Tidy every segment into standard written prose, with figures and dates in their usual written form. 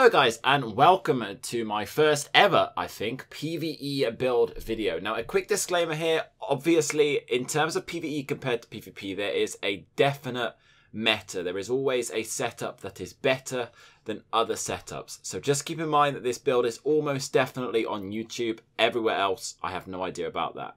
Hello guys, and welcome to my first ever, I think, PvE build video. Now, a quick disclaimer here, obviously, in terms of PvE compared to PvP, there is a definite meta. There is always a setup that is better than other setups. So just keep in mind that this build is almost definitely on YouTube. Everywhere else, I have no idea about that.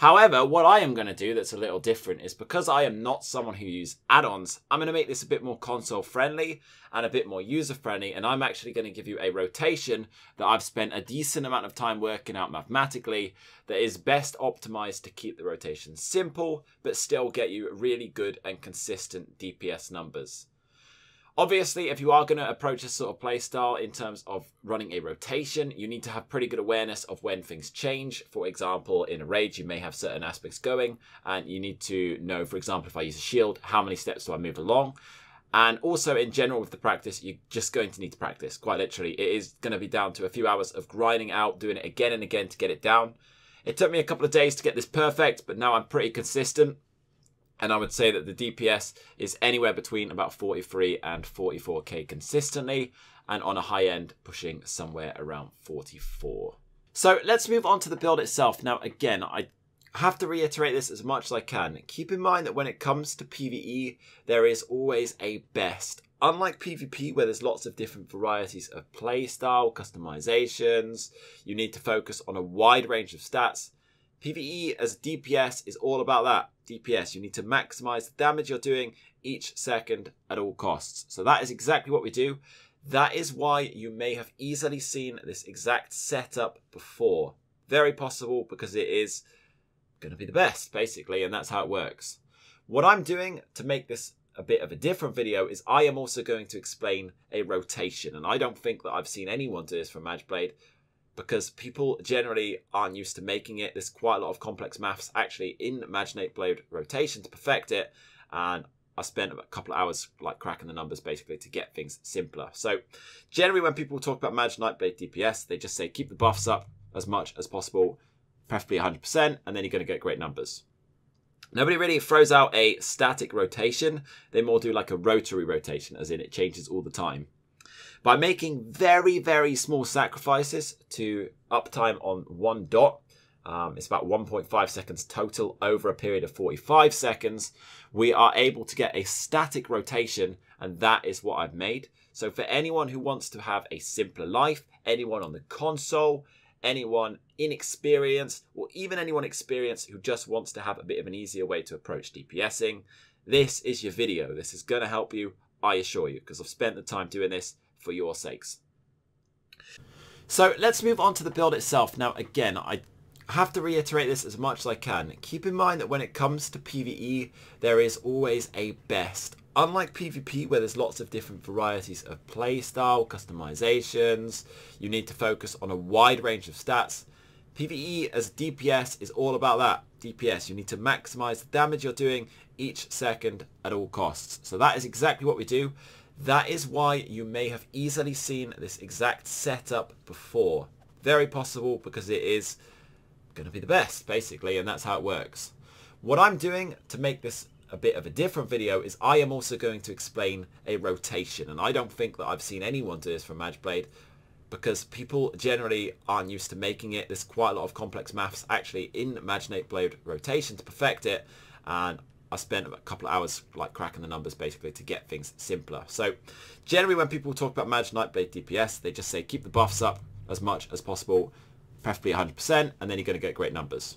However, what I am going to do that's a little different is because I am not someone who uses add-ons, I'm going to make this a bit more console-friendly and a bit more user-friendly, and I'm actually going to give you a rotation that I've spent a decent amount of time working out mathematically that is best optimized to keep the rotation simple, but still get you really good and consistent DPS numbers. Obviously, if you are going to approach this sort of playstyle in terms of running a rotation, you need to have pretty good awareness of when things change. For example, in a rage, you may have certain aspects going, and you need to know, for example, if I use a shield, how many steps do I move along? And also, in general, with the practice, you're just going to need to practice. Quite literally, it is going to be down to a few hours of grinding out, doing it again and again to get it down. It took me a couple of days to get this perfect, but now I'm pretty consistent. And I would say that the DPS is anywhere between about 43 and 44k consistently, and on a high end pushing somewhere around 44. So let's move on to the build itself. Now again, I have to reiterate this as much as I can. Keep in mind that when it comes to PvE, there is always a best. Unlike PvP, where there's lots of different varieties of playstyle, customizations, you need to focus on a wide range of stats. PvE as DPS is all about that. DPS, you need to maximize the damage you're doing each second at all costs. So that is exactly what we do. That is why you may have easily seen this exact setup before. Very possible, because it is going to be the best, basically, and that's how it works. What I'm doing to make this a bit of a different video is I am also going to explain a rotation, and I don't think that I've seen anyone do this for Mage Light, because people generally aren't used to making it. There's quite a lot of complex maths actually in Magicka Nightblade rotation to perfect it, and I spent a couple of hours like cracking the numbers basically to get things simpler. So generally when people talk about Magicka Nightblade DPS, they just say keep the buffs up as much as possible, preferably 100%, and then you're going to get great numbers. Nobody really throws out a static rotation. They more do like a rotary rotation, as in it changes all the time. By making very, very small sacrifices to uptime on one dot, it's about 1.5 seconds total over a period of 45 seconds, we are able to get a static rotation, and that is what I've made. So for anyone who wants to have a simpler life, anyone on the console, anyone inexperienced, or even anyone experienced who just wants to have a bit of an easier way to approach DPSing, this is your video. This is going to help you, I assure you, because I've spent the time doing this for your sakes. So let's move on to the build itself. Now again, I have to reiterate this as much as I can. Keep in mind that when it comes to PvE, there is always a best. Unlike PvP, where there's lots of different varieties of playstyle, customizations, you need to focus on a wide range of stats. PvE as DPS is all about that. DPS, you need to maximize the damage you're doing each second at all costs. So that is exactly what we do. That is why you may have easily seen this exact setup before. Very possible, because it is going to be the best, basically, and that's how it works. What I'm doing to make this a bit of a different video is I am also going to explain a rotation, and I don't think that I've seen anyone do this from Magicka Nightblade, because people generally aren't used to making it. There's quite a lot of complex maths actually in Magicka Nightblade rotation to perfect it, and I spent a couple of hours like cracking the numbers basically to get things simpler. So generally when people talk about Magicka Nightblade DPS, they just say keep the buffs up as much as possible, preferably 100%, and then you're going to get great numbers.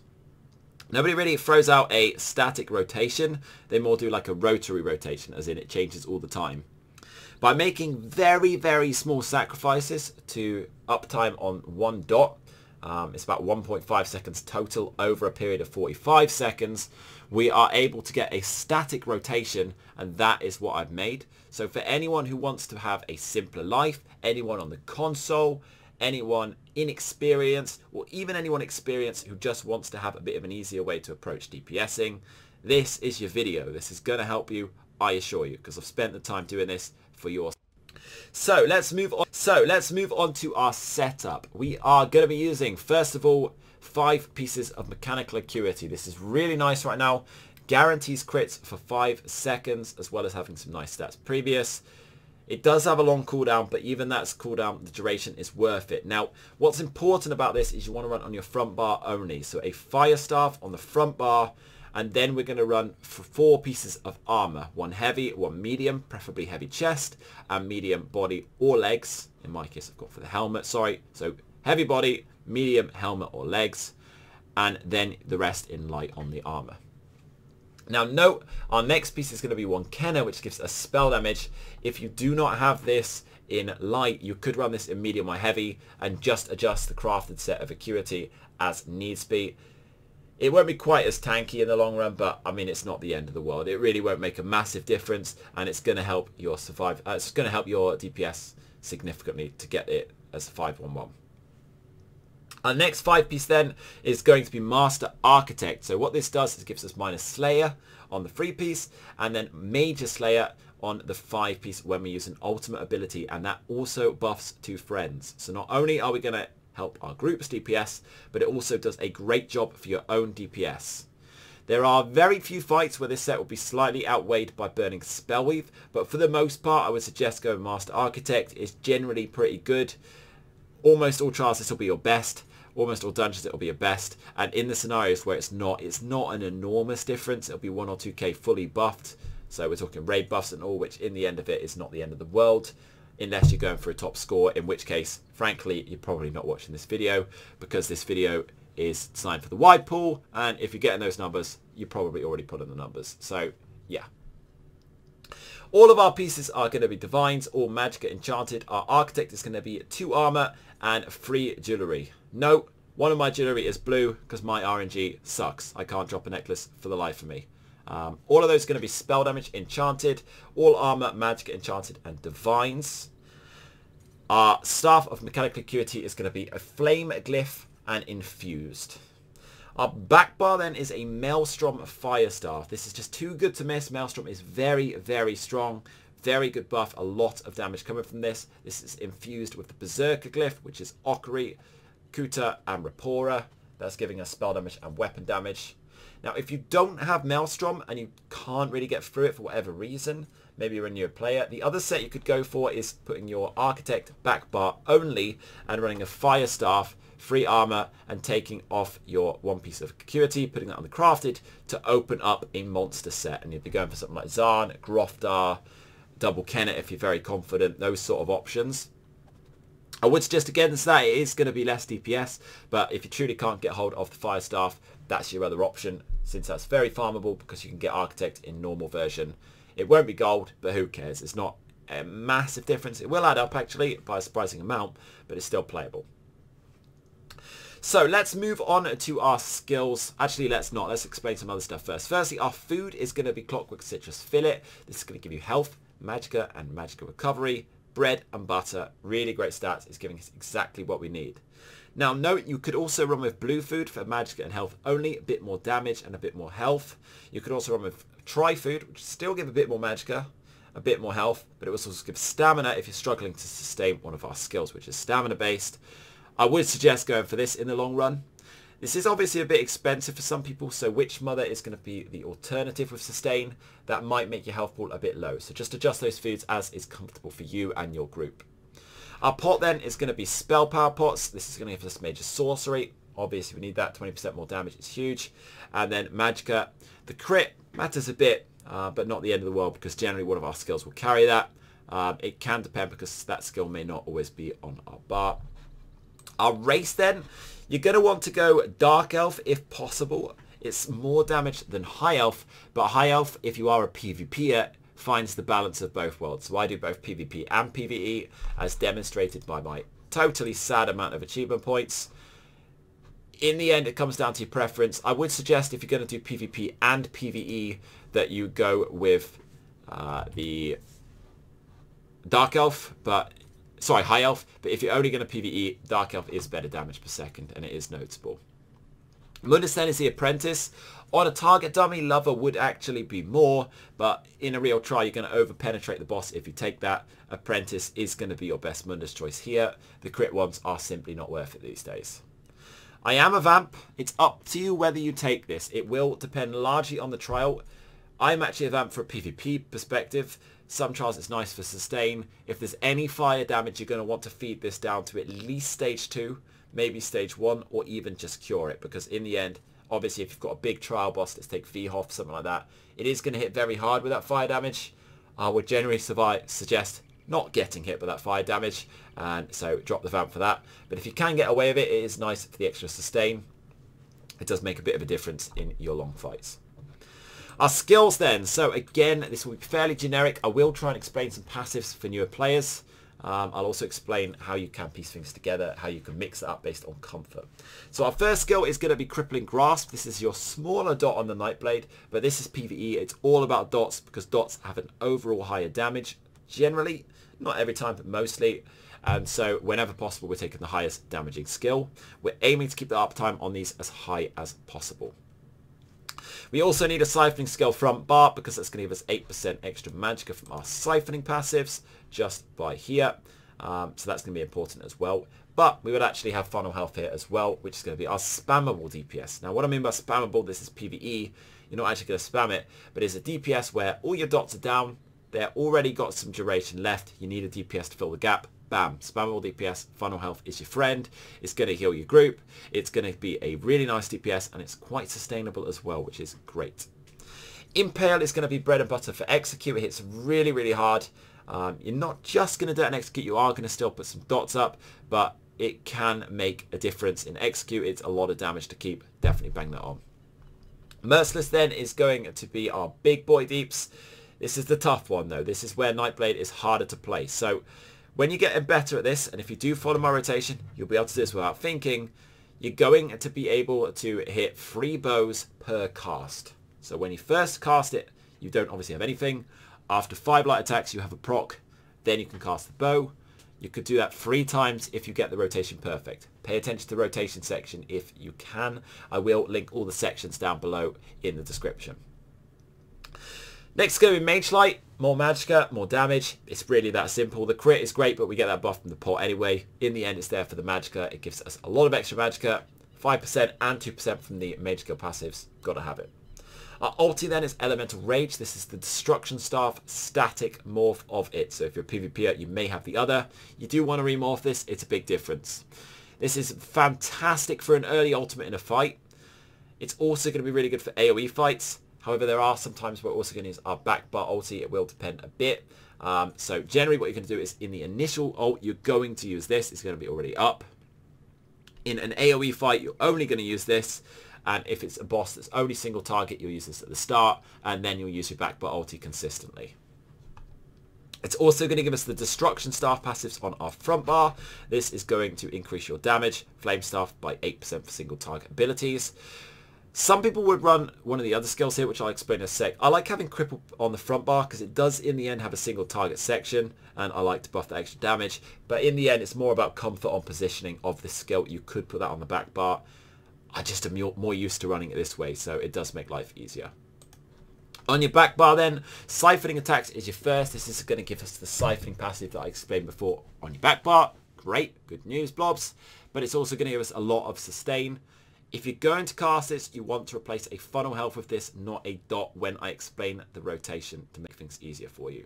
Nobody really throws out a static rotation. They more do like a rotary rotation, as in it changes all the time. By making very, very small sacrifices to uptime on one dot, it's about 1.5 seconds total over a period of 45 seconds, we are able to get a static rotation, and that is what I've made. So for anyone who wants to have a simpler life, anyone on the console, anyone inexperienced, or even anyone experienced who just wants to have a bit of an easier way to approach DPSing, this is your video. This is going to help you, I assure you, because I've spent the time doing this for yours. So let's move on. To our setup. We are going to be using, first of all, 5 pieces of Mechanical Acuity. This is really nice right now. Guarantees crits for 5 seconds, as well as having some nice stats previous. It does have a long cooldown, but even that's cooldown, the duration is worth it. Now, what's important about this is you want to run on your front bar only. So a Fire Staff on the front bar, and then we're going to run for 4 pieces of armor. 1 heavy, 1 medium, preferably heavy chest, and medium body or legs. In my case, I've got for the helmet, sorry. So heavy body, medium helmet or legs, and then the rest in light on the armor. Now note, our next piece is going to be 1 Kenner, which gives us spell damage. If you do not have this in light, you could run this in medium or heavy and just adjust the crafted set of acuity as needs be. It won't be quite as tanky in the long run, but I mean, it's not the end of the world. It really won't make a massive difference, and it's going to help your survive. It's going to help your DPS significantly to get it as a 5/1/1. Our next 5 piece then is going to be Master Architect. So what this does is it gives us minus Slayer on the 3 piece and then Major Slayer on the 5 piece when we use an ultimate ability, and that also buffs 2 friends. So not only are we going to help our group's DPS, but it also does a great job for your own DPS. There are very few fights where this set will be slightly outweighed by Burning Spellweave, but for the most part I would suggest going Master Architect. It's generally pretty good. Almost all trials this will be your best. Almost all dungeons it'll be your best, and in the scenarios where it's not an enormous difference, it'll be 1 or 2k fully buffed. So we're talking raid buffs and all, which in the end of it is not the end of the world, unless you're going for a top score, in which case frankly you're probably not watching this video, because this video is designed for the wide pool, and if you're getting those numbers you probably already put in the numbers. So yeah, all of our pieces are going to be divines or Magicka enchanted. Our Architect is going to be 2 armor and 3 jewelry. No, one of my jewelry is blue because my RNG sucks. I can't drop a necklace for the life of me. All of those are going to be spell damage enchanted. All armor Magicka enchanted and divines. Our Staff of Mechanical Acuity is going to be a flame glyph and infused. Our back bar then is a Maelstrom Fire Staff. This is just too good to miss. Maelstrom is very, very strong. Very good buff. A lot of damage coming from this. This is infused with the Berserker Glyph, which is Ockery, Kuta, and Rapora. That's giving us spell damage and weapon damage. Now, if you don't have Maelstrom and you can't really get through it for whatever reason, maybe you're a new player, the other set you could go for is putting your Architect back bar only and running a Fire Staff, 3 armor, and taking off your 1 piece of acuity, putting that on the crafted to open up a monster set. And you'd be going for something like Zaan, Grothdarr, double Kenner if you're very confident, those sort of options. I would suggest against that it is going to be less DPS, but if you truly can't get hold of the Fire Staff, that's your other option, since that's very farmable because you can get Architect in normal version. It won't be gold, but who cares? It's not a massive difference. It will add up actually by a surprising amount, but it's still playable. So let's move on to our skills. Actually, let's not. Let's explain some other stuff first. Firstly, our food is going to be Clockwork Citrus Fillet. This is going to give you health, Magicka, and Magicka recovery. Bread and butter. Really great stats. It's giving us exactly what we need. Now, note you could also run with blue food for Magicka and health only. A bit more damage and a bit more health. You could also run with tri food, which still give a bit more Magicka, a bit more health, but it also gives stamina if you're struggling to sustain one of our skills, which is stamina based. I would suggest going for this in the long run. This is obviously a bit expensive for some people, so Witch Mother is going to be the alternative with sustain. That might make your health pool a bit low, so just adjust those foods as is comfortable for you and your group. Our pot then is going to be Spell Power Pots. This is going to give us major sorcery. Obviously we need that, 20% more damage, it's huge. And then Magicka. The crit matters a bit, but not the end of the world, because generally one of our skills will carry that. It can depend, because that skill may not always be on our bar. Our race then, you're going to want to go Dark Elf if possible. It's more damage than High Elf, but High Elf, if you are a PvPer, finds the balance of both worlds. So I do both PvP and PvE, as demonstrated by my totally sad amount of achievement points. In the end, it comes down to your preference. I would suggest if you're going to do PvP and PvE that you go with the Dark Elf, but... Sorry, High Elf, but if you're only going to PvE, Dark Elf is better damage per second, and it is noticeable. Mundus then is the Apprentice. On a target dummy, Lover would actually be more, but in a real try, you're going to over-penetrate the boss if you take that. Apprentice is going to be your best Mundus choice here. The crit ones are simply not worth it these days. I am a Vamp. It's up to you whether you take this. It will depend largely on the trial. I'm actually a Vamp for a PvP perspective, Some chance it's nice for sustain. If there's any fire damage, you're going to want to feed this down to at least stage 2, maybe stage 1, or even just cure it, because in the end, obviously if you've got a big trial boss, let's take Vhof, something like that, it is going to hit very hard with that fire damage. I would generally suggest not getting hit with that fire damage, and so drop the vamp for that. But if you can get away with it, it is nice for the extra sustain. It does make a bit of a difference in your long fights. Our skills then, so again, this will be fairly generic. I will try and explain some passives for newer players. I'll also explain how you can piece things together, how you can mix it up based on comfort. So our first skill is going to be Crippling Grasp. This is your smaller dot on the Nightblade, but this is PvE. It's all about dots because dots have an overall higher damage, generally, not every time, but mostly. And so whenever possible, we're taking the highest damaging skill. We're aiming to keep the uptime on these as high as possible. We also need a siphoning skill from Bart because that's going to give us 8% extra magicka from our siphoning passives just by here. So that's going to be important as well. But we would actually have Funnel Health here as well, which is going to be our spammable DPS. Now, what I mean by spammable, this is PvE. You're not actually going to spam it, but it's a DPS where all your dots are down. They're already got some duration left. You need a DPS to fill the gap. Bam, spammable DPS, Funnel Health is your friend. It's going to heal your group. It's going to be a really nice DPS, and it's quite sustainable as well, which is great. Impale is going to be bread and butter for execute. It hits really, really hard. You're not just going to do an execute. You are going to still put some dots up, but it can make a difference in execute. It's a lot of damage to keep. Definitely bang that on. Merciless then is going to be our big boy deeps. This is the tough one, though. This is where Nightblade is harder to play. So when you're getting better at this, and if you do follow my rotation, you'll be able to do this without thinking. You're going to be able to hit 3 bows per cast. So when you first cast it, you don't obviously have anything. After 5 light attacks, you have a proc. Then you can cast the bow. You could do that 3 times if you get the rotation perfect. Pay attention to the rotation section if you can. I will link all the sections down below in the description. Next is going to be Mage Light. More magicka, more damage. It's really that simple. The crit is great, but we get that buff from the pot anyway. In the end, it's there for the magicka. It gives us a lot of extra magicka. 5% and 2% from the magical passives. Gotta have it. Our ulti then is Elemental Rage. This is the Destruction Staff static morph of it. So if you're a PvPer, you may have the other. You do want to remorph this. It's a big difference. This is fantastic for an early ultimate in a fight. It's also going to be really good for AoE fights. However, there are some times we're also going to use our back bar ulti. It will depend a bit. So generally what you're going to do is in the initial ult, you're going to use this. It's going to be already up. In an AoE fight, you're only going to use this. And if it's a boss that's only single target, you'll use this at the start. And then you'll use your back bar ulti consistently. It's also going to give us the Destruction Staff passives on our front bar. This is going to increase your damage. Flame Staff by 8% for single target abilities. Some people would run one of the other skills here, which I'll explain in a sec. I like having Cripple on the front bar because it does, in the end, have a single target section, and I like to buff the extra damage. But in the end, it's more about comfort on positioning of this skill. You could put that on the back bar. I just am more used to running it this way, so it does make life easier. On your back bar then, Siphoning Attacks is your first. This is going to give us the Siphoning passive that I explained before on your back bar. Great, good news, blobs. But it's also going to give us a lot of sustain. If you're going to cast this, you want to replace a Funnel Health with this, not a dot, when I explain the rotation to make things easier for you.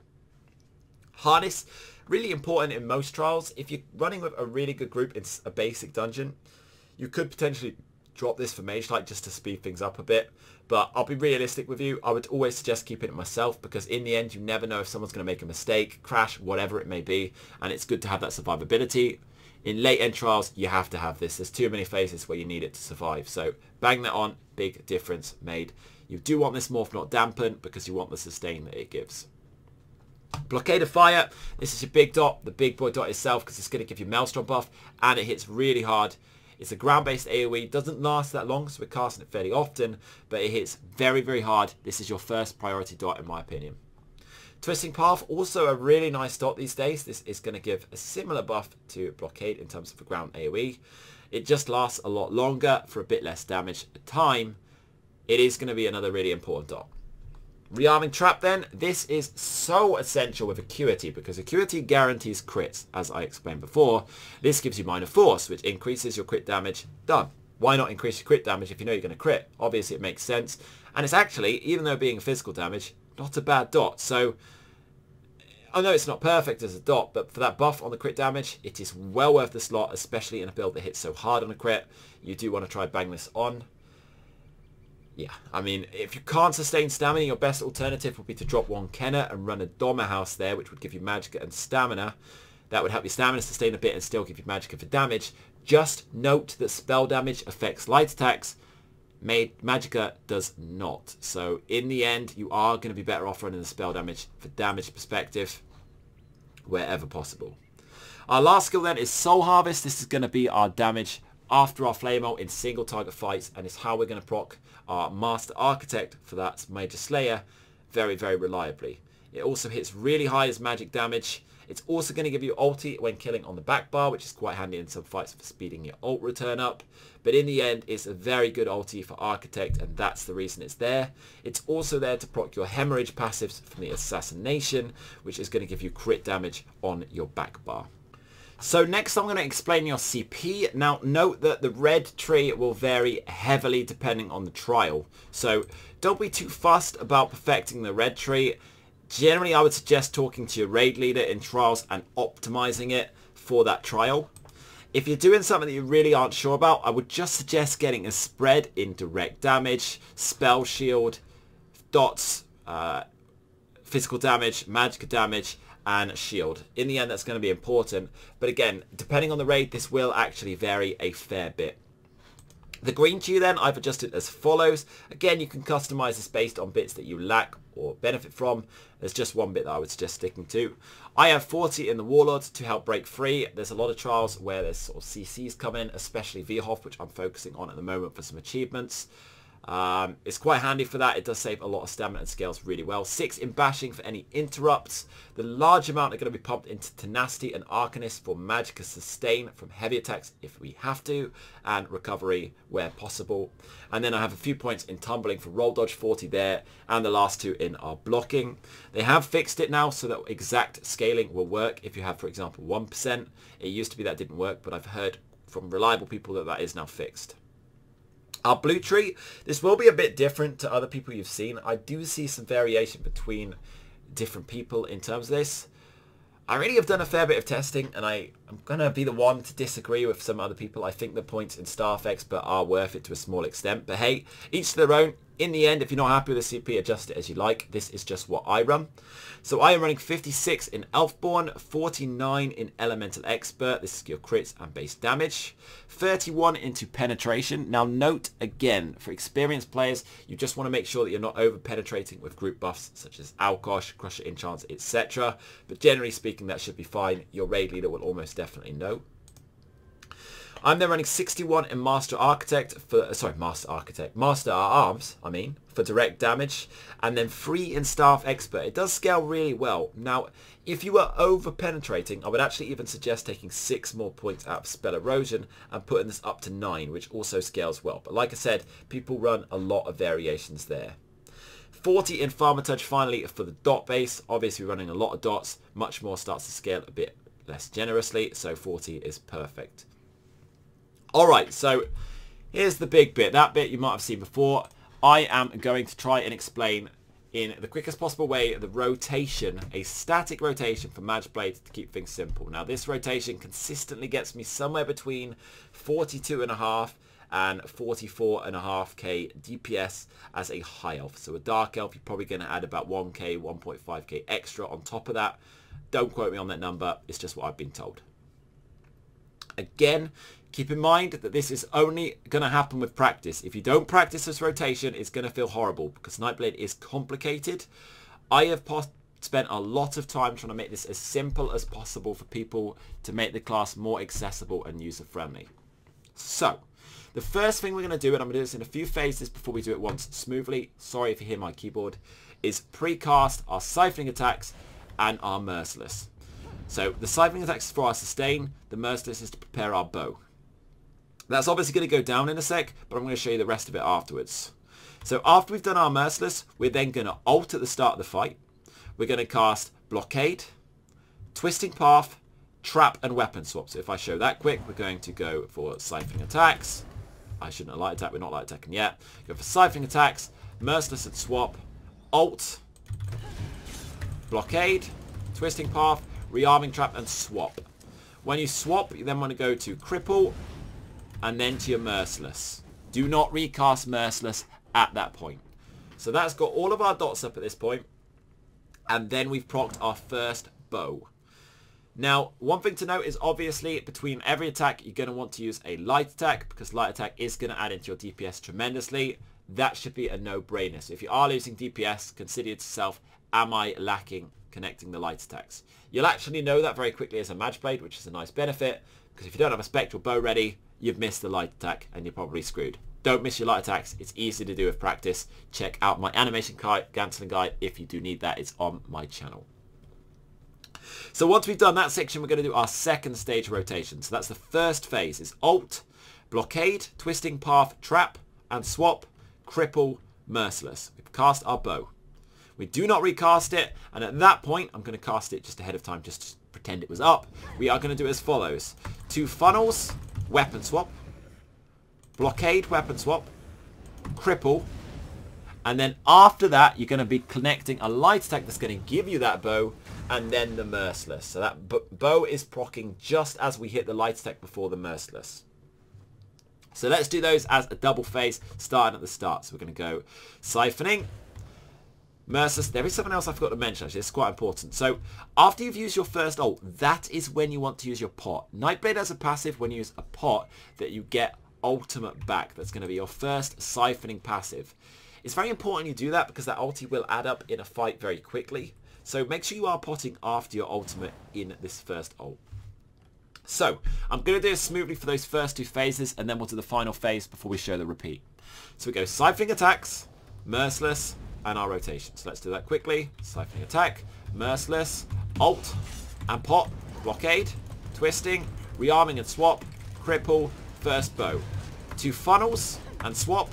Harness, really important in most trials. If you're running with a really good group in a basic dungeon, you could potentially drop this for Mage Light just to speed things up a bit. But I'll be realistic with you. I would always suggest keeping it myself because in the end, you never know if someone's going to make a mistake, crash, whatever it may be. And it's good to have that survivability. In late-end trials, you have to have this. There's too many phases where you need it to survive. So bang that on, big difference made. You do want this morph not dampen because you want the sustain that it gives. Blockade of Fire. This is your big dot, the big boy dot itself, because it's going to give you Maelstrom buff, and it hits really hard. It's a ground-based AoE. Doesn't last that long, so we're casting it fairly often, but it hits very, very hard. This is your first priority dot, in my opinion. Twisting Path, also a really nice dot these days. This is going to give a similar buff to Blockade in terms of the ground AoE. It just lasts a lot longer for a bit less damage at time. It is going to be another really important dot. Rearming Trap then. This is so essential with Acuity because Acuity guarantees crits, as I explained before. This gives you minor force, which increases your crit damage. Done. Why not increase your crit damage if you know you're going to crit? Obviously, it makes sense. And it's actually, even though being physical damage, not a bad dot. So I know it's not perfect as a dot, but for that buff on the crit damage, it is well worth the slot, especially in a build that hits so hard on a crit. You do want to try bang this on. Yeah, I mean, if you can't sustain stamina, your best alternative would be to drop one Kenner and run a Doma House there, which would give you Magicka and stamina. That would help your stamina sustain a bit and still give you Magicka for damage. Just note that spell damage affects light attacks. Magicka does not. So in the end, you are going to be better off running the spell damage for damage perspective wherever possible. Our last skill then is Soul Harvest. This is going to be our damage after our Flameout in single target fights, and it's how we're going to proc our Master Architect for that Major Slayer very, very reliably. It also hits really high as magic damage. It's also going to give you ulti when killing on the back bar, which is quite handy in some fights for speeding your ult return up. But in the end, it's a very good ulti for Architect, and that's the reason it's there. It's also there to proc your hemorrhage passives from the assassination, which is going to give you crit damage on your back bar. So next I'm going to explain your CP. Now note that the red tree will vary heavily depending on the trial. So don't be too fussed about perfecting the red tree. Generally I would suggest talking to your raid leader in trials and optimizing it for that trial. If you're doing something that you really aren't sure about, I would just suggest getting a spread in direct damage, spell shield, dots, physical damage, Magicka damage, and shield. In the end, that's going to be important, but again, depending on the raid, this will actually vary a fair bit. The green tree then I've adjusted as follows. Again, you can customize this based on bits that you lack or benefit from. There's just one bit that I would suggest sticking to. I have 40 in the Warlord to help break free. There's a lot of trials where there's sort of CCs come in, especially Vhof, which I'm focusing on at the moment for some achievements. It's quite handy for that. It does save a lot of stamina and scales really well. 6 in bashing for any interrupts. The large amount are going to be pumped into tenacity and arcanist for Magicka sustain from heavy attacks if we have to, and recovery where possible. And then I have a few points in tumbling for roll dodge, 40 there, and the last 2 in our blocking. They have fixed it now so that exact scaling will work if you have, for example, 1%. It used to be that didn't work, but I've heard from reliable people that that is now fixed. Our blue tree, this will be a bit different to other people you've seen. I do see some variation between different people in terms of this. I really have done a fair bit of testing, and I'm going to be the one to disagree with some other people. I think the points in Staff Expert are worth it to a small extent, but hey, each to their own. In the end, if you're not happy with the CP, adjust it as you like. This is just what I run. So I am running 56 in Elfborn, 49 in Elemental Expert. This is your crits and base damage. 31 into Penetration. Now note again, for experienced players, you just want to make sure that you're not over-penetrating with group buffs such as Alkosh, Crusher, Enchant, etc. But generally speaking, that should be fine. Your raid leader will almost definitely know. I'm then running 61 in Master Arms for direct damage, and then 3 in Staff Expert. It does scale really well. Now, if you were over-penetrating, I would actually even suggest taking 6 more points out of Spell Erosion and putting this up to 9, which also scales well. But like I said, people run a lot of variations there. 40 in Pharma Touch finally for the dot base. Obviously, running a lot of dots, much more starts to scale a bit less generously, so 40 is perfect. Alright, so here's the big bit. That bit you might have seen before. I am going to try and explain in the quickest possible way the rotation, a static rotation for Mage Blade to keep things simple. Now this rotation consistently gets me somewhere between 42.5 and 44.5k DPS as a High Elf. So a Dark Elf, you're probably going to add about 1k, 1.5k extra on top of that. Don't quote me on that number, it's just what I've been told. Again, keep in mind that this is only going to happen with practice. If you don't practice this rotation, it's going to feel horrible because Nightblade is complicated. I have spent a lot of time trying to make this as simple as possible for people to make the class more accessible and user-friendly. So, the first thing we're going to do, and I'm going to do this in a few phases before we do it once smoothly, sorry if you hear my keyboard, is precast our Siphoning Attacks and our Merciless. So, the Siphoning Attacks is for our sustain, the Merciless is to prepare our bow. That's obviously going to go down in a sec, but I'm going to show you the rest of it afterwards. So after we've done our Merciless, we're then going to ult at the start of the fight. We're going to cast Blockade, Twisting Path, Trap, and Weapon Swap. So if I show that quick, we're going to go for Siphoning Attacks. I shouldn't have light attack, we're not light attacking yet. Go for Siphoning Attacks, Merciless and Swap, Ult, Blockade, Twisting Path, Rearming Trap, and Swap. When you swap, you then want to go to Cripple, and then to your Merciless. Do not recast Merciless at that point. So that's got all of our dots up at this point, and then we've procced our first bow. Now, one thing to note is obviously between every attack, you're going to want to use a light attack, because light attack is going to add into your DPS tremendously. That should be a no-brainer. So if you are losing DPS, consider yourself, am I lacking connecting the light attacks? You'll actually know that very quickly as a Mage Blade, which is a nice benefit, because if you don't have a Spectral Bow ready, you've missed the light attack and you're probably screwed. Don't miss your light attacks. It's easy to do with practice. Check out my animation cancelling guide if you do need that. It's on my channel. So once we've done that section, we're going to do our second stage rotation. So that's the first phase. It's Alt, Blockade, Twisting Path, Trap, and Swap, Cripple, Merciless. We've cast our bow. We do not recast it, and at that point, I'm going to cast it just ahead of time, just to pretend it was up. We are going to do it as follows. Two funnels, weapon swap, blockade, weapon swap, cripple, and then after that, you're going to be connecting a light attack that's going to give you that bow, and then the merciless. So that bow is proccing just as we hit the light attack before the merciless. So let's do those as a double phase, starting at the start. So we're going to go siphoning, merciless. There is something else I forgot to mention, actually. It's quite important. So after you've used your first ult, that is when you want to use your pot. Nightblade has a passive when you use a pot that you get ultimate back. That's going to be your first siphoning passive. It's very important you do that because that ulti will add up in a fight very quickly. So make sure you are potting after your ultimate in this first ult. So I'm going to do it smoothly for those first two phases, and then we'll do the final phase before we show the repeat. So we go siphoning attacks, merciless, and our rotation. So let's do that quickly. Siphoning attack, merciless, alt, and pot, blockade, twisting, rearming and swap, cripple, first bow. Two funnels and swap,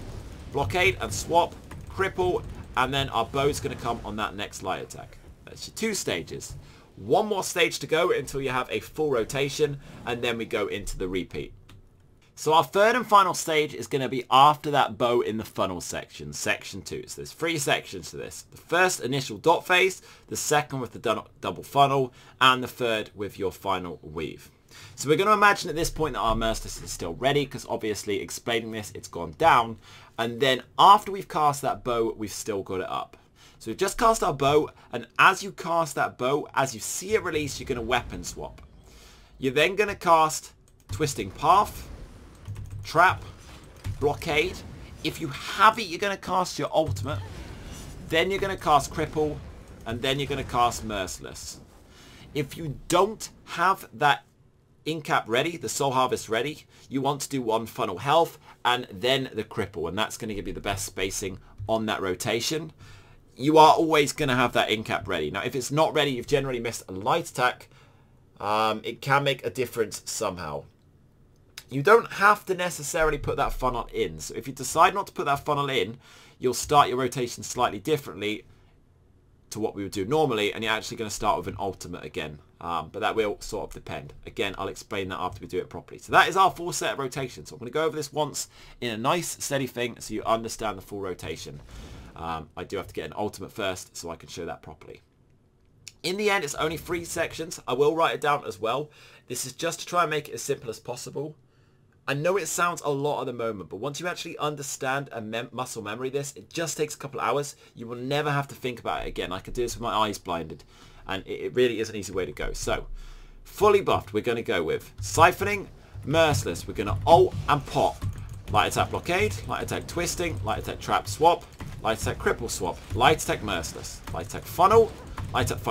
blockade and swap, cripple, and then our bow's going to come on that next light attack. That's your two stages. One more stage to go until you have a full rotation, and then we go into the repeat. So our third and final stage is going to be after that bow in the funnel section, section 2. So there's three sections to this. The first initial dot phase, the second with the double funnel, and the third with your final weave. So we're going to imagine at this point that our merciless is still ready, because obviously explaining this, it's gone down. And then after we've cast that bow, we've still got it up. So we've just cast our bow, and as you cast that bow, as you see it release, you're going to weapon swap. You're then going to cast Twisting Path, Trap, Blockade. If you have it, you're going to cast your ultimate. Then you're going to cast Cripple. And then you're going to cast Merciless. If you don't have that Incap ready, the Soul Harvest ready, you want to do one Funnel Health and then the Cripple. And that's going to give you the best spacing on that rotation. You are always going to have that Incap ready. Now, if it's not ready, you've generally missed a light attack. It can make a difference somehow. You don't have to necessarily put that funnel in. So if you decide not to put that funnel in, you'll start your rotation slightly differently to what we would do normally, and you're actually going to start with an ultimate again. But that will sort of depend. Again, I'll explain that after we do it properly. So that is our full set of rotations. So I'm going to go over this once in a nice steady thing so you understand the full rotation. I do have to get an ultimate first so I can show that properly. In the end, it's only three sections. I will write it down as well. This is just to try and make it as simple as possible. I know it sounds a lot at the moment, but once you actually understand and muscle memory this, it just takes a couple of hours. You will never have to think about it again. I could do this with my eyes blinded, and it really is an easy way to go. So, fully buffed, we're going to go with siphoning, merciless. We're going to ult and pot. Light attack blockade, light attack twisting, light attack trap swap, light attack cripple swap, light attack merciless, light attack funnel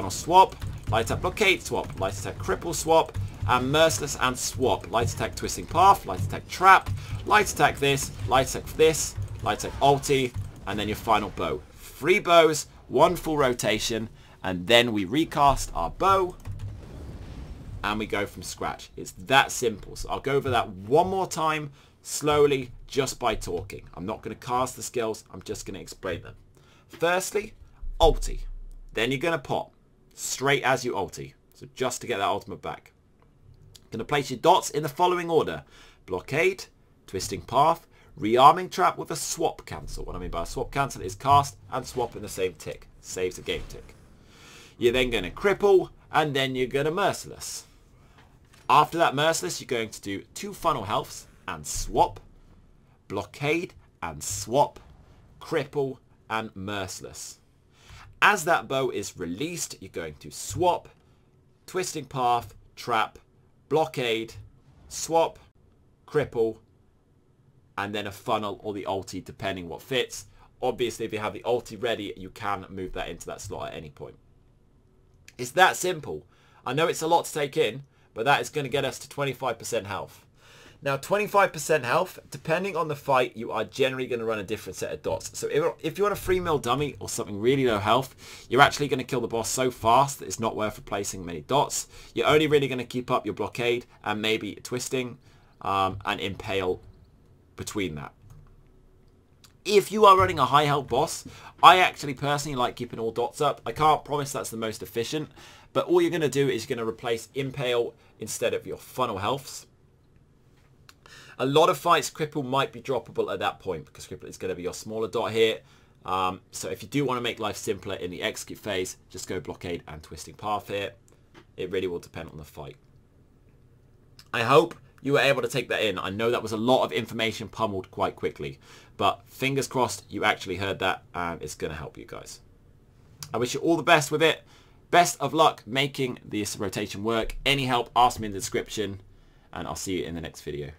swap, light attack blockade swap, light attack cripple swap, and merciless and swap. Light attack twisting path, light attack trap, light attack this, light attack this, light attack ulti, and then your final bow. Three bows, one full rotation, and then we recast our bow and we go from scratch. It's that simple. So I'll go over that one more time slowly just by talking. I'm not going to cast the skills, I'm just going to explain them. Firstly, ulti. Then you're going to pot straight as you ulti. So just to get that ultimate back. Going to place your dots in the following order: blockade, twisting path, rearming trap with a swap cancel. What I mean by a swap cancel is cast and swap in the same tick. Saves the game tick. You're then going to cripple and then you're going to Merciless. After that Merciless, you're going to do 2 Funnel Healths and swap, Blockade and swap, Cripple and Merciless. As that bow is released, you're going to swap, Twisting Path, Trap, Blockade, swap, Cripple, and then a Funnel or the ulti, depending what fits. Obviously, if you have the ulti ready, you can move that into that slot at any point. It's that simple. I know it's a lot to take in, but that is going to get us to 25% health. Now, 25% health, depending on the fight, you are generally going to run a different set of dots. So if you're on a 3 mil dummy or something really low health, you're actually going to kill the boss so fast that it's not worth replacing many dots. You're only really going to keep up your Blockade and maybe Twisting and Impale between that. If you are running a high health boss, I actually personally like keeping all dots up. I can't promise that's the most efficient, but all you're going to do is you're going to replace Impale instead of your Funnel Healths. A lot of fights, Cripple might be droppable at that point because Cripple is going to be your smaller dot here. So if you do want to make life simpler in the execute phase, just go Blockade and Twisting Path here. It really will depend on the fight. I hope you were able to take that in. I know that was a lot of information pummeled quite quickly, but fingers crossed you actually heard that and it's going to help you guys. I wish you all the best with it. Best of luck making this rotation work. Any help, ask me in the description, and I'll see you in the next video.